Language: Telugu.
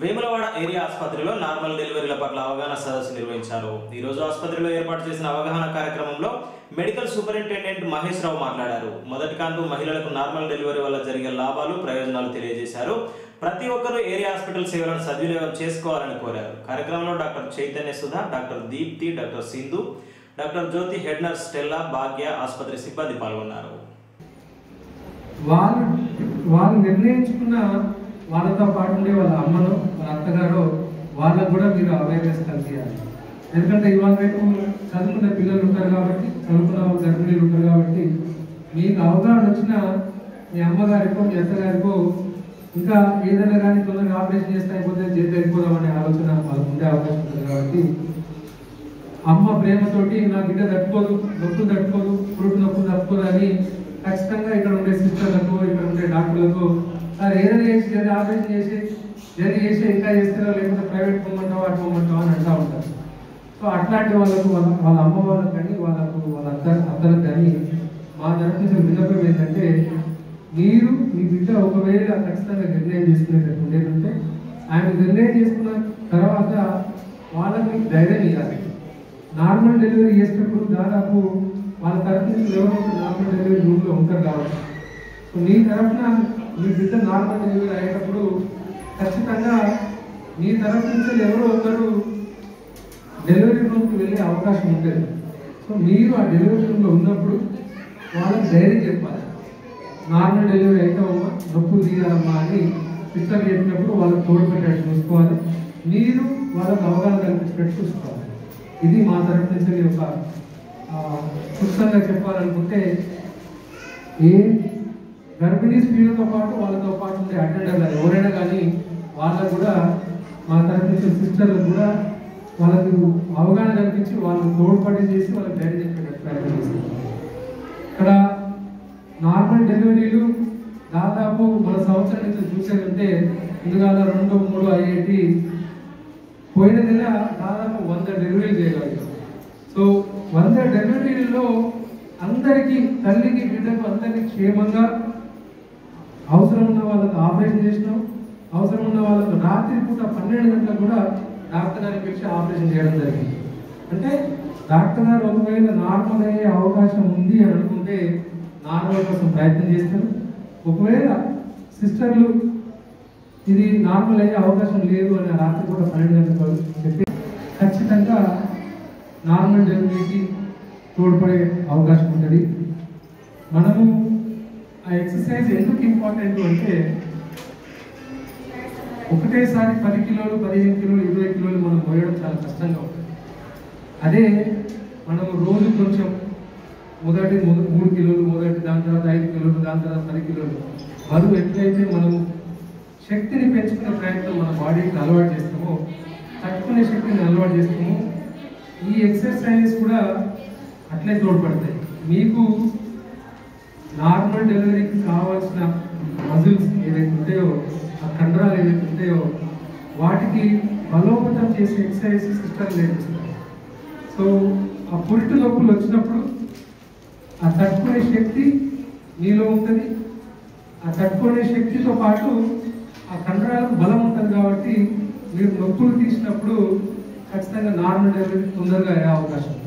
వేములవాడ ఏరియా ఆసుపత్రిలో నార్మల్ డెలివరీల పట్ల అవగాహన సదస్సు నిర్వహించారు. ఈ రోజు ఆసుపత్రిలో ఏర్పాటు చేసిన అవగాహన కార్యక్రమంలో మెడికల్ సూపరింటెండెంట్ మహేష్రావు మాట్లాడారు. మొదటి కాన్పు మహిళలకు నార్మల్ డెలివరీ వల్ల జరిగే లాభాలు, ప్రయోజనాలు తెలియజేశారు. ప్రతి ఒక్కరూ ఏరియా హాస్పిటల్ సేవలను సద్వినియోగం చేసుకోవాలని కోరారు. కార్యక్రమంలో doctor Chaitanya Sudha, doctor Deepti, doctor Sindhu, doctor Jyothi, head nurse టెల్లా, Bhagya ఆసుపత్రి సిబ్బంది పాల్గొన్నారు. వాళ్ళు నిర్ణయించుకున్న వాళ్ళతో పాటు ఉండే వాళ్ళ అమ్మను, వాళ్ళ అత్తగారు, వాళ్ళకు కూడా మీరు అవేర్నెస్ కలిసేయాలి. ఎందుకంటే ఇవాళ రేపు చదువుకునే పిల్లలు ఉంటారు కాబట్టి, చదువుకున్న గర్భిణీలు ఉంటారు కాబట్టి, మీకు అవగాహన వచ్చిన మీ అమ్మగారికో మీ అత్తగారికో ఇంకా ఏదైనా కానీ తొందరగా ఆపరేషన్ చేస్తే అయిపోతుంది, చేతి అయిపోదాం అనే ఆలోచన వాళ్ళకు ఉండే అవకాశం ఉంటుంది. కాబట్టి అమ్మ ప్రేమతోటి నా బిడ్డ తట్టుకోదు, నొప్పులు తట్టుకోదు, పురుడు నొప్పులు తట్టుకోదు అని ఖచ్చితంగా ఇక్కడ ఉండే సిస్టర్లకు, ఇక్కడ ఉండే డాక్టర్లకు ఏదైనా చేసి లేదా ఆపరేషన్ చేసి లేదా చేసి ఇంకా చేస్తారో లేకపోతే ప్రైవేట్ పొమ్మంటావు, అటు పొమ్మంటావు అని అంటూ ఉంటారు. సో అట్లాంటి వాళ్ళకు, వాళ్ళ అమ్మ వాళ్ళకు కానీ, వాళ్ళ అత్తలకు కానీ మా తరఫు నుంచి విన్నపం ఏంటంటే, మీరు మీ బిడ్డ ఒకవేళ ఖచ్చితంగా నిర్ణయం చేసుకునేటట్టు ఉండేటంటే, ఆయన నిర్ణయం చేసుకున్న తర్వాత వాళ్ళకి మీకు ధైర్యం ఇవ్వాలి. నార్మల్ డెలివరీ చేసేటప్పుడు దాదాపు వాళ్ళ తరఫు నుంచి ఎవరైతే నార్మల్ డెలివరీ రూమ్లో ఉంటారు కాబట్టి, నీ తరఫున మీ బిడ్డ నార్మల్ డెలివరీ అయ్యేటప్పుడు ఖచ్చితంగా నీ తరఫు నుంచి ఎవరో ఒకరు డెలివరీ రూమ్కి వెళ్ళే అవకాశం ఉంటుంది. సో మీరు ఆ డెలివరీ రూమ్లో ఉన్నప్పుడు వాళ్ళకి ధైర్యం చెప్పాలి. నార్మల్ డెలివరీ అయితే అమ్మా, నొప్పులు తీయాలమ్మా అని సిస్టర్ చెప్పినప్పుడు వాళ్ళకి తోడుపెట్టేట్టు చూసుకోవాలి. మీరు వాళ్ళకి అవగాహన కల్పించినట్టు చూసుకోవాలి. ఇది మా తరఫు నుంచి ఒక స్పష్టంగా చెప్పాలనుకుంటే, ఏ గర్భిణీ స్త్రీలతో పాటు వాళ్ళతో పాటు ఉండే అటెండర్లు ఎవరైనా కానీ వాళ్ళకు కూడా మా తరఫు నుంచి సిస్టర్లకు కూడా వాళ్ళకు అవగాహన కల్పించి వాళ్ళని తోడ్పాటు చేసి వాళ్ళకి ధైర్యం చెప్పేటట్టు ప్రయత్నం చేస్తారు. ఇక్కడ నార్మల్ డెలివరీలు దాదాపు మన సంవత్సరం నుంచి చూసేదంటే ముందుగా 2, 3 అయ్యేటి, పోయిన నెల దాదాపు 100 డెలివరీలు చేయగలుగుతాం. సో 100 డెలివరీలలో అందరికీ, తల్లికి, బిడ్డకు అందరికీ క్షేమంగా, అవసరం ఉన్న వాళ్ళకు ఆపరేషన్ చేసినాం, అవసరం ఉన్న వాళ్ళకు రాత్రిపూట 12 గంటలకు కూడా డాక్టర్ గారికి వచ్చి ఆపరేషన్ చేయడం జరిగింది. అంటే డాక్టర్ గారు ఒకవేళ నార్మల్ అయ్యే అవకాశం ఉంది అని అనుకుంటే నార్మల్ కోసం ప్రయత్నం చేస్తారు. ఒకవేళ సిస్టర్లు ఇది నార్మల్ అయ్యే అవకాశం లేదు అని రాత్రిపూట 12 గంటలకు చెప్పి ఖచ్చితంగా నార్మల్ డెలివరీకి తోడ్పడే అవకాశం ఉంటుంది. మనము ఆ ఎక్సర్సైజ్ ఎందుకు ఇంపార్టెంట్ అంటే, ఒకటేసారి 10 కిలోలు, 15 కిలోలు, 20 కిలోలు మనం మోయడం చాలా కష్టంగా ఉంటుంది. అదే మనము రోజు కొంచెం, మొదటి 3 కిలోలు, మొదటి దాని తర్వాత 5 కిలోలు, దాని తర్వాత 10 కిలోలు బరువు ఎట్లయితే మనము శక్తిని పెంచుకునే ప్రయత్నం మన బాడీకి అలవాటు చేస్తామో, తట్టుకునే శక్తిని అలవాటు చేస్తామో, ఈ ఎక్సర్సైజెస్ కూడా అట్లే తోడ్పడతాయి. మీకు నార్మల్ డెలివరీకి కావాల్సిన మజిల్స్ ఏదైతే ఉంటాయో, ఆ కండరాలు ఏదైతే ఉంటాయో వాటికి బలోపేతం చేసే ఎక్సర్సైజెస్ సిస్టమ్ నేర్పిస్తాయి. సో ఆ పురిటి నొప్పులు వచ్చినప్పుడు ఆ తట్టుకునే శక్తి నీలో ఉంటుంది. ఆ తట్టుకునే శక్తితో పాటు ఆ కండరాలకు బలం ఉంటుంది. కాబట్టి మీరు నొప్పులు తీసినప్పుడు ఖచ్చితంగా నార్మల్ డెలివరీ తొందరగా అయ్యే అవకాశం.